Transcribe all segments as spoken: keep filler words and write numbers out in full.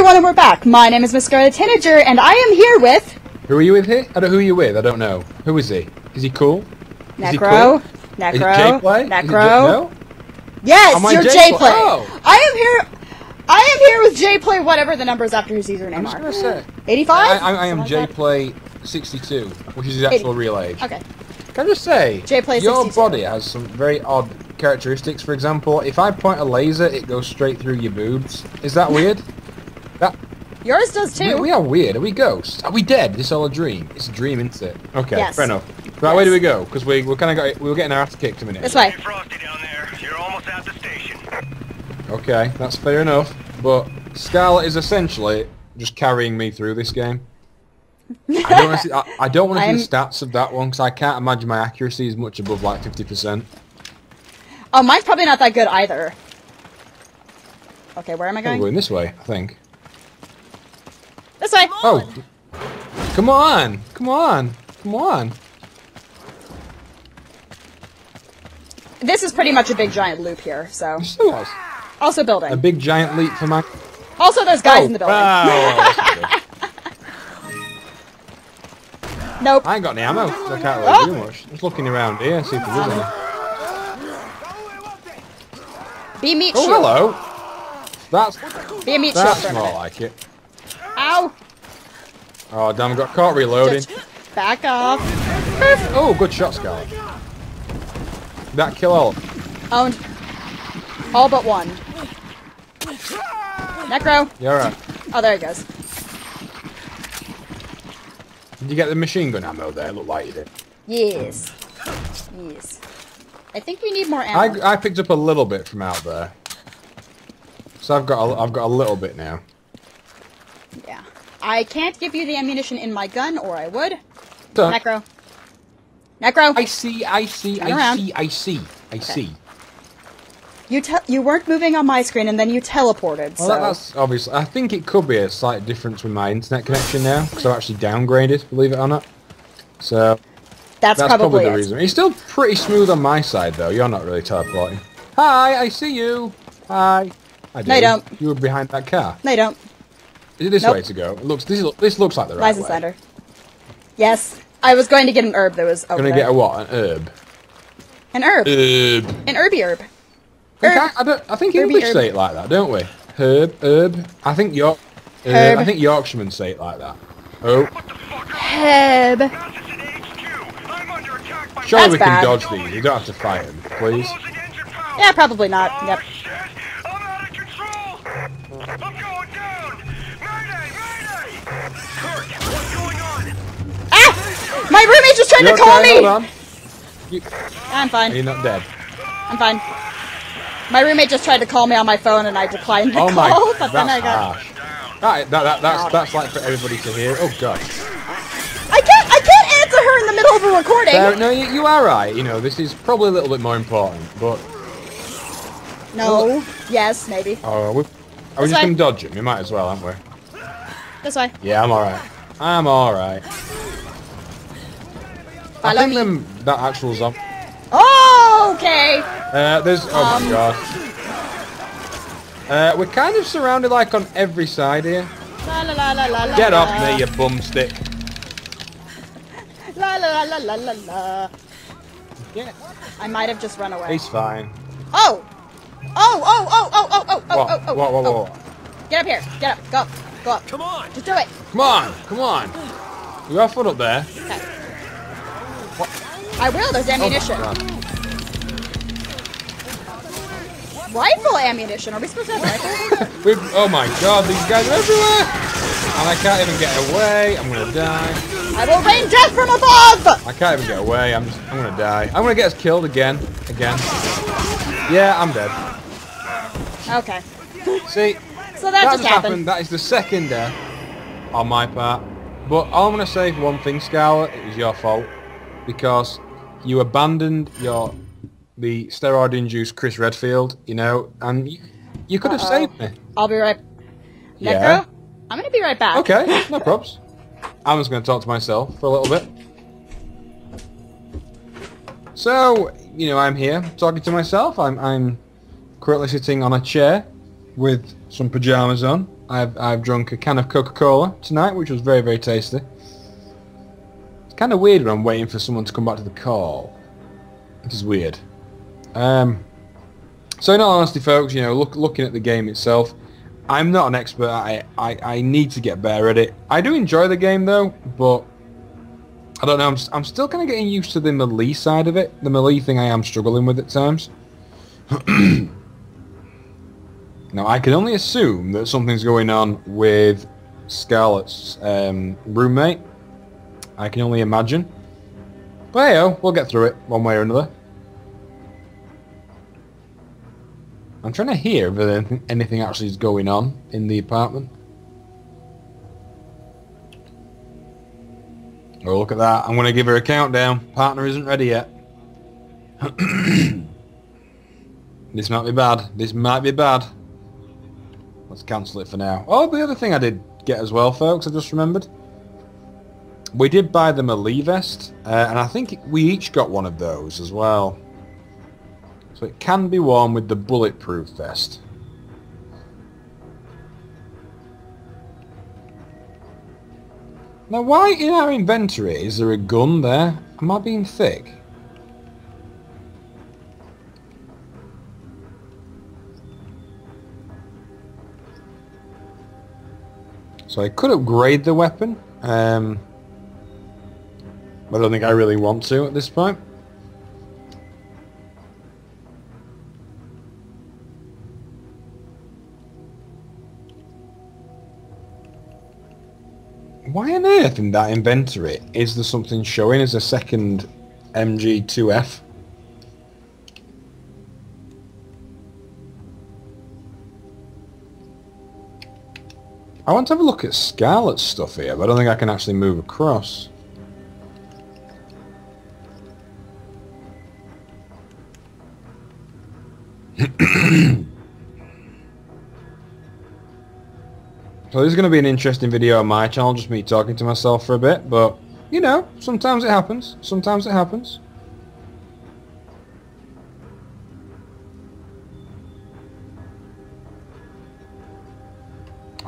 everyone, and we're back. My name is Miss Scarlett Tanager, and I am here with... Who are you with here? I don't, who are you with? I don't know. Who is he? Is he cool? Necro. Is he cool? Necro. Is it J-Play? Necro. Is it J- no? Yes, you're J-Play. J-Play. Oh. I am here... I am here with J-Play, whatever the numbers after his username are. I was going to say... eighty-five? I, I, I am J-Play sixty-two, which is his actual real age. Okay. Can I just say, your body has some very odd characteristics. For example, if I point a laser, it goes straight through your boobs. Is that weird? That yours does too. We, we are weird. Are we ghosts? Are we dead? This all a dream. It's a dream, isn't it? Okay, yes. Fair enough. Right, yes. Where do we go? Because we we kind of got we were getting our ass kicked a minute. This way. Frosty down there. You're almost at the station. Okay, that's fair enough. But Scarlett is essentially just carrying me through this game. I don't want to see, I, I don't want to see the stats of that one because I can't imagine my accuracy is much above like fifty percent. Oh, mine's probably not that good either. Okay, where am I going? I'm going this way, I think. This way! Oh! Come on! Come on! Come on! This is pretty much a big giant loop here, so... so also building. A big giant leap for my... Also there's guys oh, in the building. Wow. Nope. I ain't got any ammo, so I can't really oh. do much. Just looking around here, see if there is any. Be a meat oh, shield. Oh, hello. That's, Be a meat that's shield more like it. Ow. Oh, damn, got caught reloading. Just back off. Oh, good shot, Scarlett. That kill all. Owned. All but one. Necro. You're right. Oh, there he goes. Did you get the machine gun ammo there? It looked like you did. Yes. Yes. I think we need more ammo. I, I picked up a little bit from out there. So I've got a, I've got a little bit now. Yeah. I can't give you the ammunition in my gun, or I would. Duh. Necro. Necro! I see, I see, Turn I around. see, I see, I okay. see. You te you weren't moving on my screen, and then you teleported. Well, so. that, that's obviously. I think it could be a slight difference with my internet connection now, because I've actually downgraded, believe it or not. So that's, that's probably, probably the reason. It's still pretty smooth on my side, though. You're not really teleporting. Hi, I see you. Hi. I do. No, you don't. You were behind that car. No, you don't. Is it this nope. way to go? It looks. This is, this looks like the right Liza way. Slider. Yes, I was going to get an herb. There was. Going to get a what? An herb. An herb. Herb. An herby herb. Herb. I, don't, I think Herby English herb. say it like that, don't we? Herb, herb. I think York, uh, herb. I think Yorkshiremen say it like that. Oh. Herb. Surely That's we bad. can dodge these. You don't have to fight them, please. Yeah, probably not. Oh, yep. Shit. I'm out of control. I'm going down. Mayday, mayday. Kurt, what's going on? Ah! My roommate's just trying You're to call okay, me. Hold on. You... I'm fine. You're not dead. I'm fine. My roommate just tried to call me on my phone, and I declined the oh my, call, but then I got... Harsh. That, that, that, that's, that's like for everybody to hear. Oh, God. I can't, I can't answer her in the middle of a recording. There, no, you, you are right. You know, this is probably a little bit more important, but... No. Well, yes, maybe. Oh, are we, are we just going to dodge him? We might as well, aren't we? This way. Yeah, I'm all right. I'm all right. I, I think them, that actual zombie... Oh, okay. Uh, there's. Oh um, my god. Uh, we're kind of surrounded, like on every side here. La la la la la. Get la, off la. me, you bumstick. La la la la la la. Yeah. I might have just run away. He's fine. Oh. Oh oh oh oh oh oh oh oh oh. Whoa whoa whoa. Oh. Get up here. Get up. Go up. Go up. Come on. Just do it. Come on. Come on. You got a foot up there. Okay. What? I will, there's ammunition. Oh rifle ammunition, are we supposed to have rifles? We've, oh my god, these guys are everywhere! And I can't even get away, I'm gonna die. I will rain death from above! I can't even get away, I'm just, I'm gonna die. I'm gonna get us killed again, again. Yeah, I'm dead. Okay. See, so that, that just happened. happened, that is the second death on my part. But all I'm gonna say for one thing, Scarlett, it was your fault. Because you abandoned your the steroid-induced Chris Redfield, you know, and you, you could uh -oh. have saved me. I'll be right. Necro, yeah. I'm gonna be right back. Okay, no probs. I'm just gonna talk to myself for a little bit. So, you know, I'm here talking to myself. I'm I'm currently sitting on a chair with some pajamas on I've, I've drunk a can of Coca-Cola tonight, which was very, very tasty. It's kind of weird when I'm waiting for someone to come back to the call. This is weird. Um, so in all honesty, folks, you know, look, looking at the game itself, I'm not an expert at it. I, I need to get better at it. I do enjoy the game, though, but I don't know. I'm, I'm still kind of getting used to the melee side of it. The melee thing I am struggling with at times. Now, I can only assume that something's going on with Scarlett's um, roommate. I can only imagine. But hey-oh, we'll get through it one way or another. I'm trying to hear if anything actually is going on in the apartment. Oh, look at that. I'm going to give her a countdown. Partner isn't ready yet. This might be bad. This might be bad. Let's cancel it for now. Oh, the other thing I did get as well, folks, I just remembered. We did buy them a melee vest, uh, and I think we each got one of those as well. So it can be worn with the bulletproof vest. Now, why in our inventory is there a gun there? Am I being thick? So I could upgrade the weapon, um, but I don't think I really want to at this point. Why on earth in that inventory is there something showing as a second M G two F? I want to have a look at Scarlett's stuff here, but I don't think I can actually move across. So this is going to be an interesting video on my channel, just me talking to myself for a bit, but, you know, sometimes it happens. Sometimes it happens.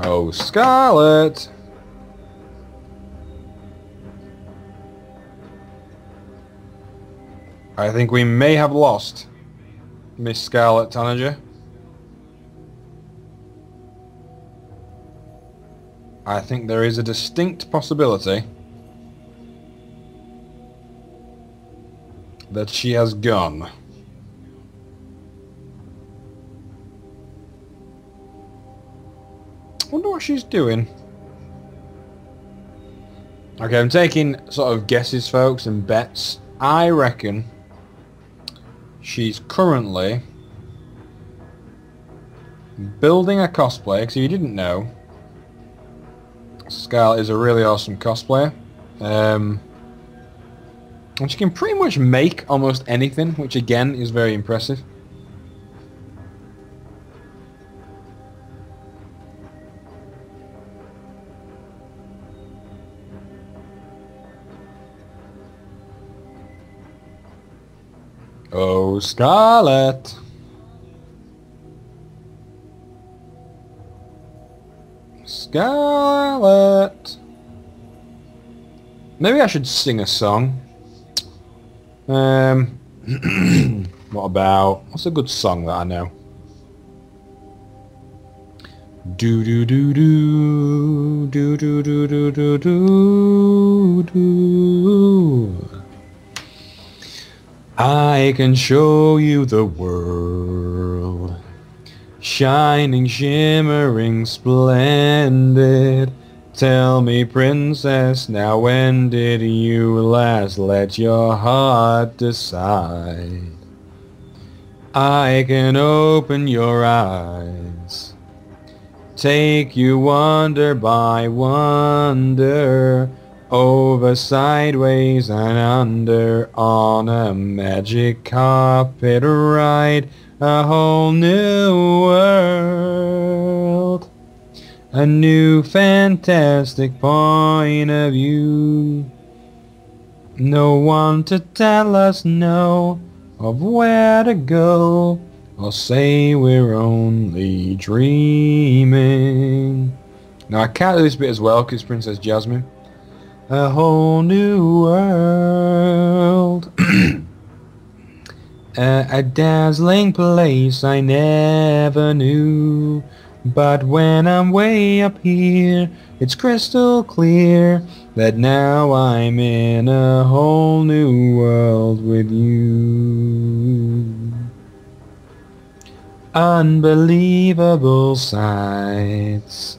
Oh, Scarlett! I think we may have lost Miss Scarlett Tanager. I think there is a distinct possibility that she has gone. Wonder what she's doing. Okay, I'm taking sort of guesses, folks, and bets. I reckon she's currently building a cosplay, because if you didn't know, Scarlett is a really awesome cosplayer. Um, and she can pretty much make almost anything, which again is very impressive. Oh, Scarlett! Scarlett! Maybe I should sing a song. Um, what about... What's a good song that I know? Do do do do do do do do do do do. I can show you the world, shining, shimmering, splendid. Tell me, princess, now when did you last let your heart decide? I can open your eyes, take you wonder by wonder, over, sideways, and under, on a magic carpet ride, a whole new world, a new fantastic point of view. No one to tell us no, of where to go, or say we're only dreaming. Now I can't do this bit as well because Princess Jasmine. A whole new world. uh, a dazzling place I never knew. But when I'm way up here, it's crystal clear that now I'm in a whole new world with you. Unbelievable sights,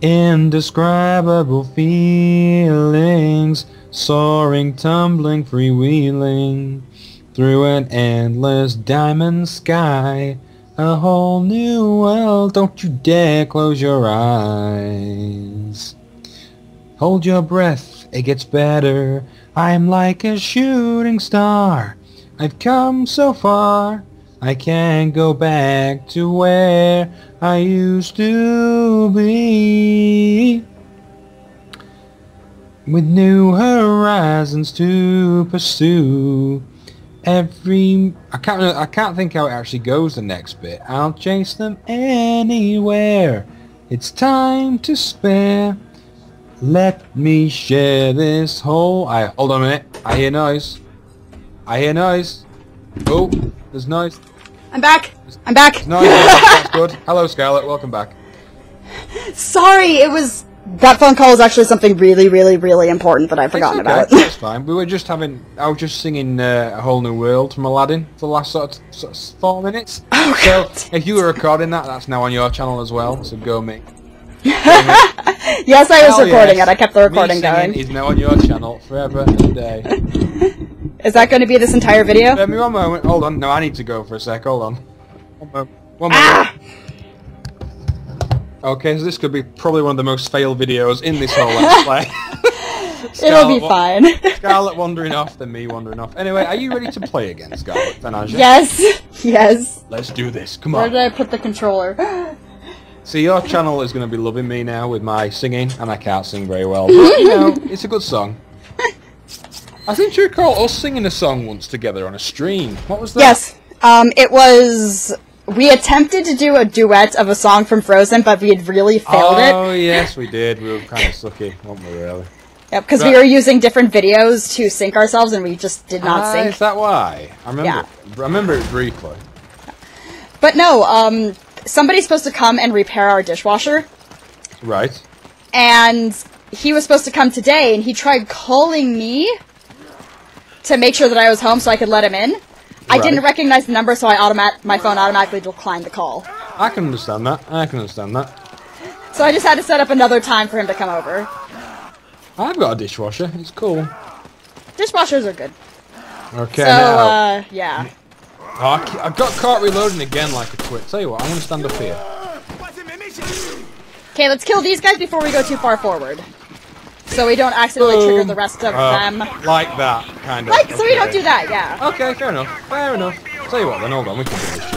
indescribable feelings, soaring, tumbling, freewheeling through an endless diamond sky. A whole new world, don't you dare close your eyes. Hold your breath, it gets better. I'm like a shooting star. I've come so far, I can't go back to where I used to be. With new horizons to pursue. Every I can't I can't think how it actually goes the next bit. I'll chase them anywhere. It's time to spare. Let me share this whole. I hold on a minute. I hear noise. I hear noise. Oh, there's noise. I'm back. There's, I'm back. There's noise. That's good. Hello, Scarlett. Welcome back. Sorry, it was that phone call was actually something really, really, really important that I forgot about. That's fine. We were just having. I was just singing uh, "A Whole New World" from Aladdin for the last sort of, sort of four minutes. Oh, God. So if you were recording that, that's now on your channel as well. So go me. Go me. Yes, I was Hell recording yes. it. I kept the recording me going. Is now on your channel forever and a day. Is that going to be this entire video? Give me one moment. Hold on. No, I need to go for a sec. Hold on. One moment. One moment. Ah! Okay, so this could be probably one of the most failed videos in this whole let's play. It'll be fine. Scarlett wandering off, then me wandering off. Anyway, are you ready to play again, Scarlett Tanager? Yes, yes. Let's do this, come on. Where did I put the controller? See, your channel is going to be loving me now with my singing, and I can't sing very well, but, you know, it's a good song. I seem to recall us singing a song once together on a stream. What was that? Yes, um, it was... We attempted to do a duet of a song from Frozen, but we had really failed it. Oh, yes, we did. We were kind of sucky, weren't we, really? Yep, because we were using different videos to sync ourselves, and we just did not uh, sync. Is that why? I remember, yeah. I remember it briefly. But no, um, somebody's supposed to come and repair our dishwasher. Right. And he was supposed to come today, and he tried calling me to make sure that I was home so I could let him in. I right. didn't recognize the number, so I automat my phone automatically declined the call. I can understand that. I can understand that. So I just had to set up another time for him to come over. I've got a dishwasher. It's cool. Dishwashers are good. Okay. So now, uh, yeah. Oh, I got caught reloading again like a twit. Tell you what, I'm gonna stand up here. Okay, let's kill these guys before we go too far forward. So we don't accidentally Boom. trigger the rest of uh, them. Like that, kind of. Like, okay. So we don't do that, yeah. Okay, fair enough, fair enough. I'll tell you what then, hold on, we can do this shit.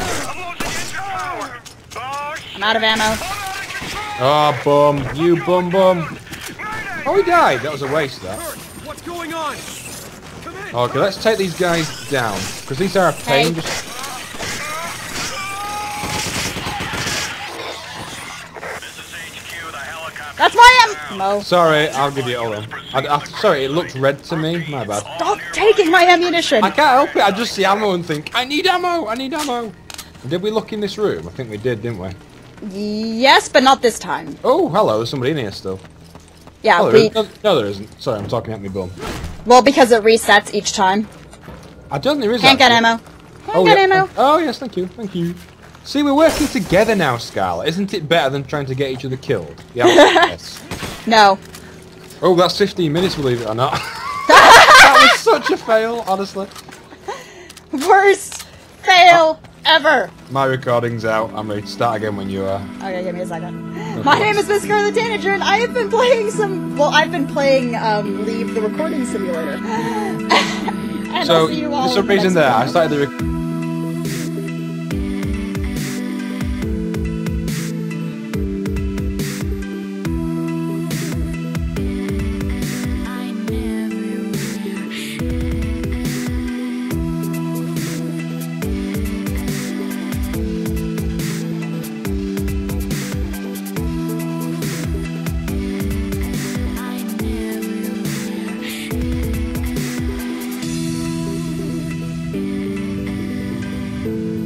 I'm out of ammo. Ah, oh, bum, you bum bum. Oh, he died, that was a waste, that. What's going on? Okay, let's take these guys down, because these are a pain. Hey. Just... That's why I'm. No. Sorry, I'll give you all of them. I, I, sorry, it looked red to me. My bad. Stop taking my ammunition. I can't help it. I just see ammo and think, I need ammo. I need ammo. Did we look in this room? I think we did, didn't we? Yes, but not this time. Oh, hello. There's somebody in here still. Yeah. Oh, there we... no, no, there isn't. Sorry, I'm talking at me bum. Well, because it resets each time. I don't think there is. Can't actually. get ammo. Can't oh, get yeah. ammo. Oh yes, thank you, thank you. See, we're working together now, Scarlett. Isn't it better than trying to get each other killed? Yeah. Yes. No. Oh, that's fifteen minutes, believe it or not. That was such a fail, honestly. Worst fail oh. ever. My recording's out. I'm ready to start again when you are. Okay, give me a second. Okay. My name is Miss Scarlett Tanager, and I have been playing some... Well, I've been playing um, Leave the Recording Simulator. And so, I'll see you all there's some reason the there. Moment. I started the recording. Bye.